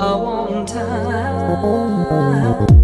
I want time.